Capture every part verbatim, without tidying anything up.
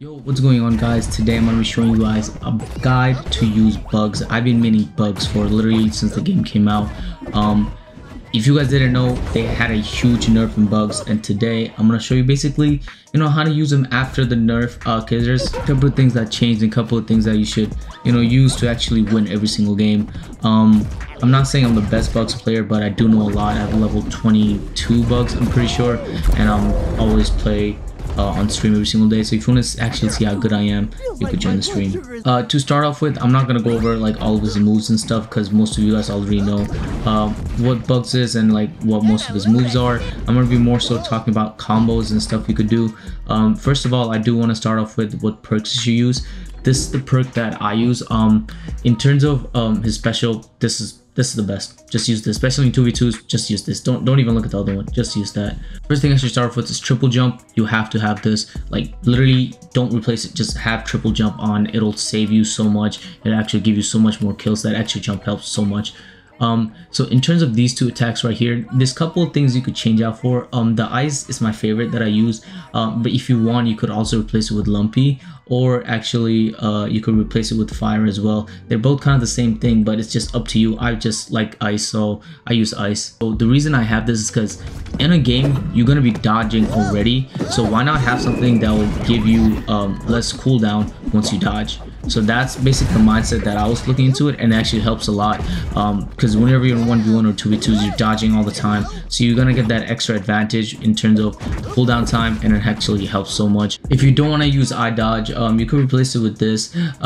Yo, what's going on, guys? Today I'm going to be showing you guys a guide to use bugs. I've been minting bugs for literally since the game came out. Um, if you guys didn't know, they had a huge nerf in bugs, and today I'm going to show you basically, you know, how to use them after the nerf, uh, because there's a couple of things that changed and a couple of things that you should, you know, use to actually win every single game. Um, I'm not saying I'm the best bugs player, but I do know a lot. I have level twenty-two bugs, I'm pretty sure, and I'm always play Uh, on stream every single day. So if you want to actually see how good I am, you could join the stream. Uh, to start off with, I'm not gonna go over like all of his moves and stuff because most of you guys already know uh, what bugs is and like what most of his moves are. I'm gonna be more so talking about combos and stuff you could do. Um, first of all, I do want to start off with what perks you use. This is the perk that I use. Um, in terms of um, his special, this is This is the best. Just use this, especially in two v twos. Just use this. Don't don't even look at the other one. Just use that. First thing I should start off with is triple jump. You have to have this. Like literally, don't replace it. Just have triple jump on. It'll save you so much. It'll actually give you so much more kills. That extra jump helps so much. Um, so in terms of these two attacks right here, there's a couple of things you could change out for. Um, the ice is my favorite that I use, um, but if you want, you could also replace it with lumpy, or actually uh, you could replace it with fire as well. They're both kind of the same thing, but it's just up to you. I just like ice, so I use ice. So the reason I have this is because in a game, you're gonna be dodging already, so why not have something that will give you um, less cooldown once you dodge? So that's basically the mindset that I was looking into it, and it actually helps a lot because um, whenever you're in one v one or two v twos, you're dodging all the time. So you're going to get that extra advantage in terms of cooldown time, and it actually helps so much. If you don't want to use eye dodge, um, you could replace it with this.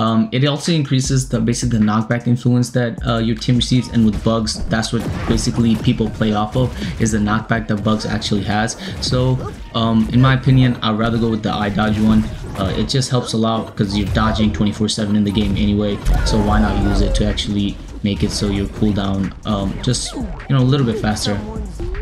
Um, it also increases the basically the knockback influence that uh, your team receives, and with bugs, that's what basically people play off of, is the knockback that bugs actually has. So um, in my opinion, I'd rather go with the eye dodge one. Uh, it just helps a lot because you're dodging twenty-four seven in the game anyway, so why not use it to actually make it so your cooldown um, just, you know, a little bit faster.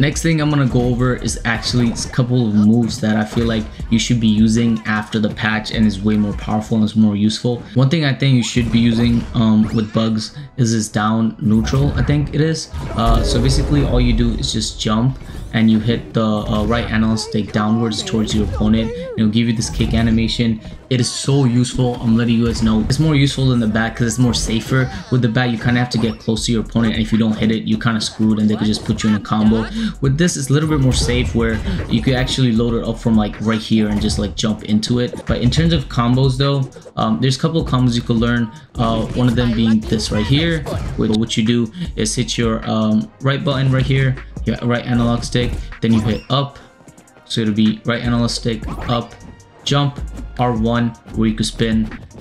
Next thing I'm gonna go over is actually a couple of moves that I feel like you should be using after the patch and is way more powerful and is more useful. One thing I think you should be using um, with bugs is this down neutral, I think it is. Uh, so basically all you do is just jump and you hit the uh, right analog stick downwards towards your opponent, and it'll give you this kick animation. It is so useful, I'm letting you guys know. It's more useful than the back because it's more safer. With the back, you kind of have to get close to your opponent, and if you don't hit it, you kind of screwed and they could just put you in a combo. With this, it's a little bit more safe where you could actually load it up from like right here and just like jump into it. But in terms of combos though, um, there's a couple of combos you could learn. Uh, one of them being this right here, which what you do is hit your um, right button right here, your right analog stick, then you hit up, so it'll be right analog stick, up, jump, R one, where you could spin,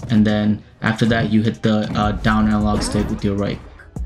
and then after that you hit the uh, down analog stick with your right,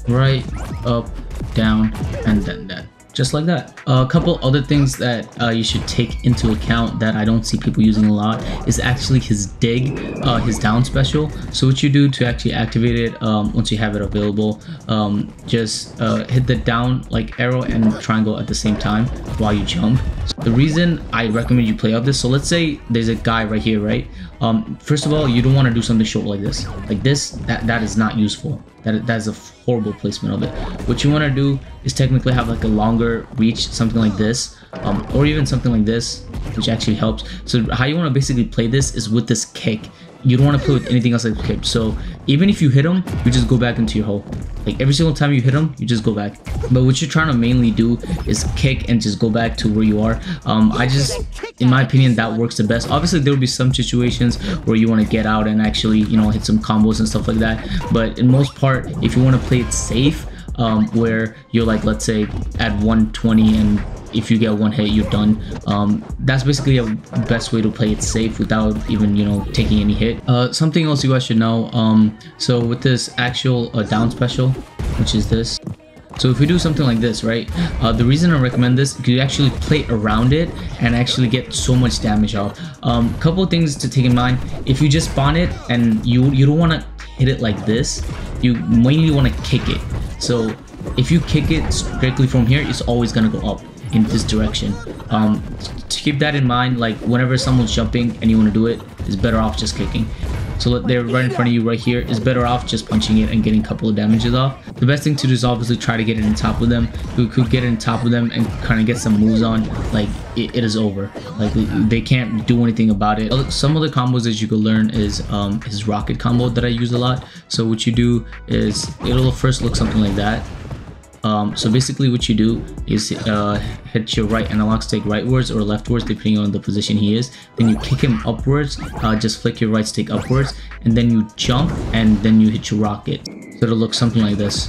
right, up, down, and then that. Just like that. Uh, a couple other things that uh, you should take into account that I don't see people using a lot is actually his dig, uh, his down special. So what you do to actually activate it, um, once you have it available, um, just uh, hit the down like arrow and triangle at the same time while you jump. So the reason I recommend you play up this, so let's say there's a guy right here, right? Um, first of all, you don't want to do something short like this. Like this, that, that is not useful. That, that is a horrible placement of it. What you want to do is technically have like a longer reach, something like this, um, or even something like this, which actually helps. So how you want to basically play this is with this kick. You don't want to play with anything else like the kick. So even if you hit him, you just go back into your hole. Like every single time you hit him, you just go back. But what you're trying to mainly do is kick and just go back to where you are. Um, I just, in my opinion, that works the best. Obviously, there will be some situations where you want to get out and actually, you know, hit some combos and stuff like that. But in most part, if you want to play it safe, um, where you're like, let's say at one twenty and if you get one hit, you're done. Um, that's basically the best way to play it safe without even, you know, taking any hit. Uh, something else you guys should know. Um, so with this actual uh, down special, which is this. So if we do something like this, right? Uh, the reason I recommend this, you actually play around it and actually get so much damage off. Um, couple of things to take in mind. If you just spawn it and you, you don't want to hit it like this, you mainly want to kick it. So if you kick it strictly from here, it's always going to go up in this direction. Um, to keep that in mind, like whenever someone's jumping and you want to do it, it's better off just kicking. so let they're right in front of you right here is better off just punching it and getting a couple of damages off. The best thing to do is obviously try to get it in top with them. You could get it in top with them and kind of get some moves on, like it, it is over. Like they can't do anything about it. Some of the combos that you could learn is um his rocket combo that I use a lot. So what you do is it'll first look something like that. Um, so basically what you do is uh, hit your right analog stick rightwards or leftwards depending on the position he is. Then you kick him upwards, uh, just flick your right stick upwards, and then you jump and then you hit your rocket. So it'll look something like this.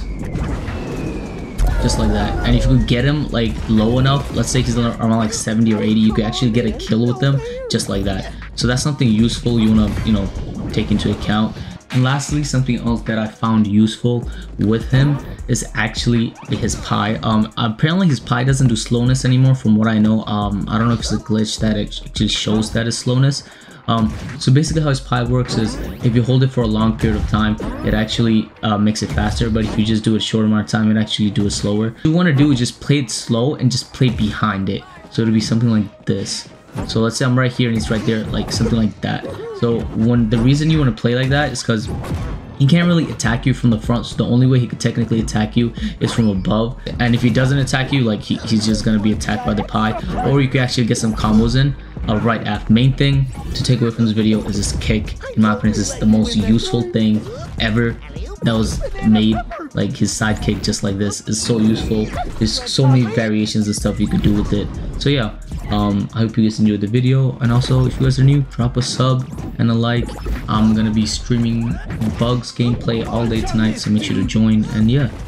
Just like that. And if you could get him like low enough, let's say he's around like seventy or eighty, you could actually get a kill with him just like that. So that's something useful you want to, you know, take into account. And lastly, something else that I found useful with him is actually his pie. Um, apparently his pie doesn't do slowness anymore from what I know. Um, I don't know if it's a glitch that it actually shows that it's slowness. Um, so basically how his pie works is if you hold it for a long period of time, it actually uh, makes it faster. But if you just do a short amount of time, it actually do it slower. What you want to do is just play it slow and just play behind it. So it'll be something like this. So let's say I'm right here and he's right there, like something like that. So when the reason you want to play like that is because he can't really attack you from the front. So the only way he could technically attack you is from above. And if he doesn't attack you, like he, he's just going to be attacked by the pie. Or you can actually get some combos in uh, right after. Main thing to take away from this video is this kick. In my opinion, this is the most useful thing ever that was made. Like his sidekick just like this is so useful. There's so many variations and stuff you could do with it. So yeah, um I hope you guys enjoyed the video, and also if you guys are new, drop a sub and a like. I'm gonna be streaming Bugs gameplay all day tonight, so make sure to join. And yeah,